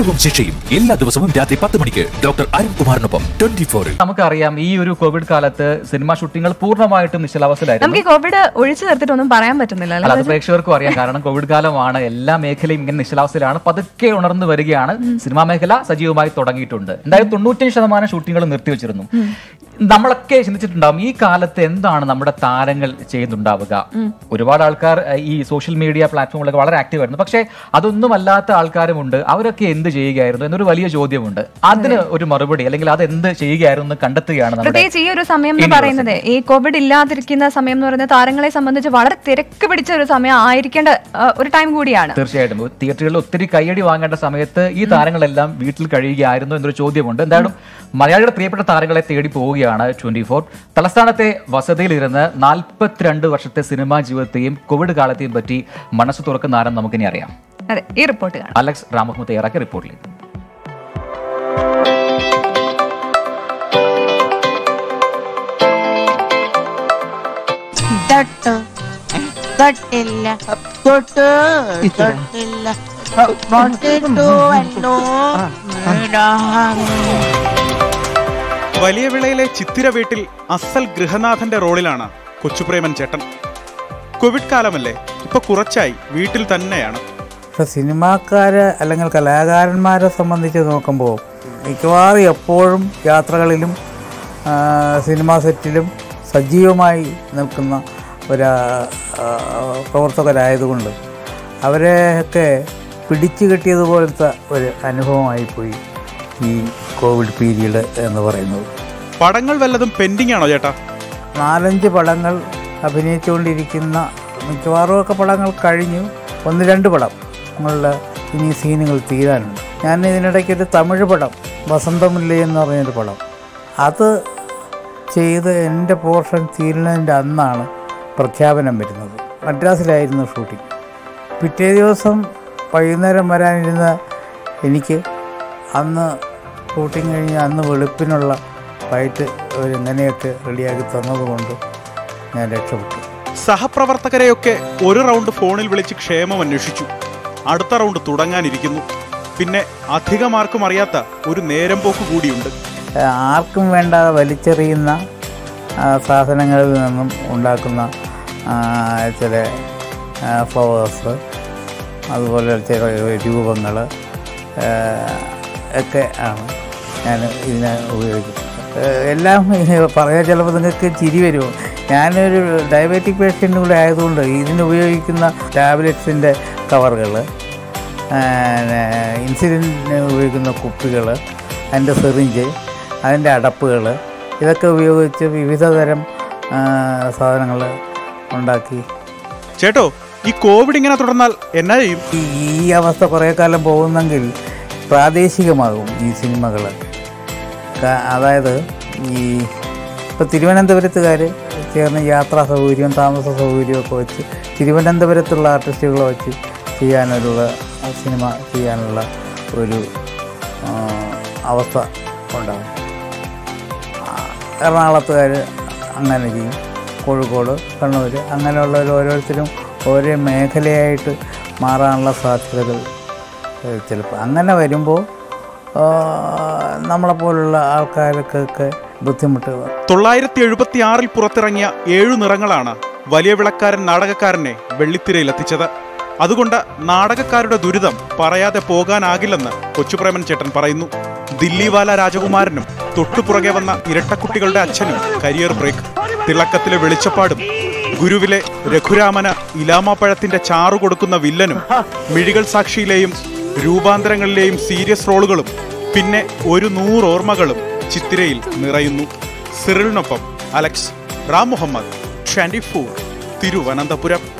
സത്യവും ശിക്ഷയും എല്ലാ ദിവസവും രാത്രി 10 മണിക്ക് ഡോക്ടർ അരുൺകുമാറിനൊപ്പം 24-ൽ. നമുക്കറിയാം ഈ ഒരു കോവിഡ് കാലത്ത് സിനിമ ഷൂട്ടിംഗ് പൂർണ്ണമായിട്ടും നിശ്ചലാവസ്ഥയിലായിരുന്നു. നമുക്ക് കോവിഡ് ഒഴിച്ചു നിർത്തിയിട്ടൊന്നും പറയാൻ പറ്റുന്നില്ല അല്ലേ? അത് പ്രേക്ഷകർക്കും അറിയാം. കാരണം കോവിഡ് കാലമാണ്, എല്ലാ മേഖലയും ഇങ്ങനെ നിശ്ചലാവസ്ഥയിലാണ്. പതുക്കെ ഉണർന്നു വരികയാണ്. സിനിമാ മേഖല സജീവമായി തുടങ്ങിയിട്ടുണ്ട്. എന്തായാലും 95% ഷൂട്ടിങ്ങുകൾ നിർത്തിവെച്ചിരുന്നു. നമ്മളൊക്കെ ചിന്തിച്ചിട്ടുണ്ടാവും ഈ കാലത്ത് എന്താണ് നമ്മുടെ താരങ്ങൾ ചെയ്യുന്നുണ്ടാവുക. ഒരുപാട് ആൾക്കാർ ഈ സോഷ്യൽ മീഡിയ പ്ലാറ്റ്ഫോമുകളൊക്കെ വളരെ ആക്റ്റീവ് ആയിരുന്നു. പക്ഷേ അതൊന്നും അല്ലാത്ത ആൾക്കാരുമുണ്ട്. അവരൊക്കെ എന്ത് ചെയ്യുകയായിരുന്നു എന്നൊരു വലിയ ചോദ്യമുണ്ട്. അതിന് ഒരു മറുപടി അല്ലെങ്കിൽ അത് എന്ത് ചെയ്യുകയായിരുന്നു എന്ന് കണ്ടെത്തുകയാണ്. പ്രത്യേകിച്ച് ഈ ഒരു സമയം എന്ന് പറയുന്നത്, ഈ കോവിഡ് ഇല്ലാതിരിക്കുന്ന സമയം എന്ന് പറയുന്നത് താരങ്ങളെ സംബന്ധിച്ച് വളരെ തിരക്ക് പിടിച്ച ഒരു സമയം ആയിരിക്കേണ്ട ഒരു ടൈം കൂടിയാണ്. തീർച്ചയായിട്ടും തിയേറ്ററുകളിൽ ഒത്തിരി കയ്യടി വാങ്ങേണ്ട സമയത്ത് ഈ താരങ്ങളെല്ലാം വീട്ടിൽ കഴിയുകയായിരുന്നു എന്നൊരു ചോദ്യമുണ്ട്. എന്തായാലും മലയാളിയുടെ പ്രിയപ്പെട്ട താരങ്ങളെ തേടി പോവുകയാണ് 24. തലസ്ഥാനത്തെ വസതിയിലിരുന്ന് 42 വർഷത്തെ സിനിമാ ജീവിതത്തെയും കോവിഡ് കാലത്തെയും പറ്റി മനസ്സ് തുറക്കുന്ന ആരം നമുക്കിനി അറിയാം. ഈ റിപ്പോർട്ട് അലക്സ് രാമകൃഷ്ണൻ തയ്യാറാക്കിയ റിപ്പോർട്ടിലേക്ക്. വലിയ വിളയിലെ ചിത്തിര വീട്ടിൽ അസൽ ഗൃഹനാഥന്റെ റോളിലാണ് കൊച്ചുപ്രേമൻ ചേട്ടൻ. കോവിഡ് കാലമല്ലേ, ഇപ്പൊ കുറച്ചായി വീട്ടിൽ തന്നെയാണ്. ഇപ്പൊ സിനിമാക്കാര് അല്ലെങ്കിൽ കലാകാരന്മാരെ സംബന്ധിച്ച് നോക്കുമ്പോൾ മിക്കവാറും എപ്പോഴും യാത്രകളിലും സിനിമാ സെറ്റിലും സജീവമായി നിൽക്കുന്ന ഒരു പ്രവർത്തകരായതുകൊണ്ട് അവരെയൊക്കെ പിടിച്ചു കെട്ടിയതുപോലത്തെ ഒരു അനുഭവമായിപ്പോയി ഈ കോവിഡ് പീരീഡ് എന്ന് പറയുന്നത്. പടങ്ങൾ വല്ലതും പെൻഡിങ് ആണോ ചേട്ടാ? 4-5 പടങ്ങൾ അഭിനയിച്ചുകൊണ്ടിരിക്കുന്ന, മിക്കവാറും ഒക്കെ പടങ്ങൾ കഴിഞ്ഞു. 1-2 പടങ്ങളിൽ ഇനി സീനുകൾ തീരാനുണ്ട്. ഞാൻ ഇതിനിടയ്ക്കൊരു തമിഴ് പടം വസന്തമില്ലേ എന്ന് പറഞ്ഞൊരു പടം, അത് ചെയ്ത് എൻ്റെ പോർഷൻ തീരുന്നതിൻ്റെ അന്നാണ് പ്രഖ്യാപനം വരുന്നത്. മദ്രാസിലായിരുന്നു ഷൂട്ടിംഗ്. പിറ്റേ ദിവസം വൈകുന്നേരം വരാനിരുന്ന എനിക്ക് അന്ന് ഷൂട്ടിങ് കഴിഞ്ഞ് അന്ന് വെളുപ്പിനുള്ള ഫ്ലൈറ്റ് അവരെങ്ങനെയൊക്കെ റെഡിയാക്കി തന്നതുകൊണ്ട് ഞാൻ രക്ഷപ്പെട്ടു. സഹപ്രവർത്തകരെയൊക്കെ ഒരു റൗണ്ട് ഫോണിൽ വിളിച്ച് ക്ഷേമം അന്വേഷിച്ചു. അടുത്ത റൗണ്ട് തുടങ്ങാനിരിക്കുന്നു. പിന്നെ അധികമാർക്കും അറിയാത്ത ഒരു നേരം പോക്ക് കൂടിയുണ്ട്. ആർക്കും വേണ്ടാതെ വലിച്ചെറിയുന്ന സാധനങ്ങളിൽ നിന്നും ഉണ്ടാക്കുന്ന ചില ഫ്ലവേഴ്സ്, അതുപോലെ ചില രൂപങ്ങൾ ഒക്കെ ആണ് ഞാൻ ഇതിനെ ഉപയോഗിക്കുന്നത്. എല്ലാം പറയാൻ ചിലപ്പോൾ നിങ്ങൾക്ക് ചിരി വരുമോ. ഞാനൊരു ഡയബറ്റിക് പേഷ്യൻ്റ് കൂടെ ആയതുകൊണ്ട് ഇതിനുപയോഗിക്കുന്ന ടാബ്ലറ്റ്സിൻ്റെ കവറുകൾ, ഇൻസുലിന് ഉപയോഗിക്കുന്ന കുപ്പികൾ, അതിൻ്റെ സിറിഞ്ച്, അതിൻ്റെ അടപ്പുകൾ, ഇതൊക്കെ ഉപയോഗിച്ച് വിവിധ തരം സാധനങ്ങൾ ഉണ്ടാക്കി. ചേട്ടോ, ഈ കോവിഡ് ഇങ്ങനെ തുടർന്നാൽ എന്നാ ചെയ്യും? ഈ അവസ്ഥ കുറേ കാലം പോകുന്നെങ്കിൽ പ്രാദേശികമാകും ഈ സിനിമകൾ. അതായത് ഈ ഇപ്പോൾ തിരുവനന്തപുരത്തുകാർ ചേർന്ന് യാത്രാ സൗകര്യവും താമസ സൗകര്യമൊക്കെ വെച്ച് തിരുവനന്തപുരത്തുള്ള ആർട്ടിസ്റ്റുകളെ വെച്ച് ചെയ്യാനുള്ള സിനിമ ചെയ്യാനുള്ള ഒരു അവസ്ഥ ഉണ്ടാകും. എറണാകുളത്തുകാർ അങ്ങനെ ചെയ്യും, കോഴിക്കോട്, കണ്ണൂർ, അങ്ങനെയുള്ളവർ ഓരോരുത്തരും ഓരോ മേഖലയായിട്ട് മാറാനുള്ള സാധ്യതകൾ ചിലപ്പോൾ. അങ്ങനെ വരുമ്പോൾ നമ്മളെപ്പോലുള്ള ആൾക്കാർക്കൊക്കെ ബുദ്ധിമുട്ട്. 1976-ൽ പുറത്തിറങ്ങിയ 7 നിറങ്ങളാണ് വലിയ വിളക്കാരൻ നാടകക്കാരനെ വെള്ളിത്തിരയിലെത്തിച്ചത്. അതുകൊണ്ട് നാടകക്കാരുടെ ദുരിതം പറയാതെ പോകാനാകില്ലെന്ന് കൊച്ചുപ്രേമൻ ചേട്ടൻ പറയുന്നു. ദില്ലിവാല രാജകുമാരനും തൊട്ടുപുറകെ വന്ന ഇരട്ടക്കുട്ടികളുടെ അച്ഛനും കരിയർ ബ്രേക്ക്. തിളക്കത്തിലെ വെളിച്ചപ്പാടും ഗുരുവിലെ രഘുരാമന് ഇലാമാപ്പഴത്തിന്റെ ചാറു കൊടുക്കുന്ന വില്ലനും മിഴികൾ സാക്ഷിയിലെയും രൂപാന്തരങ്ങളിലെയും സീരിയസ് റോളുകളും പിന്നെ 100 ഓർമ്മകളും ചിത്രയിൽ നിറയുന്നു. സിറിലിനൊപ്പം അലക്സ് റാം മുഹമ്മദ്, 24, തിരുവനന്തപുരം.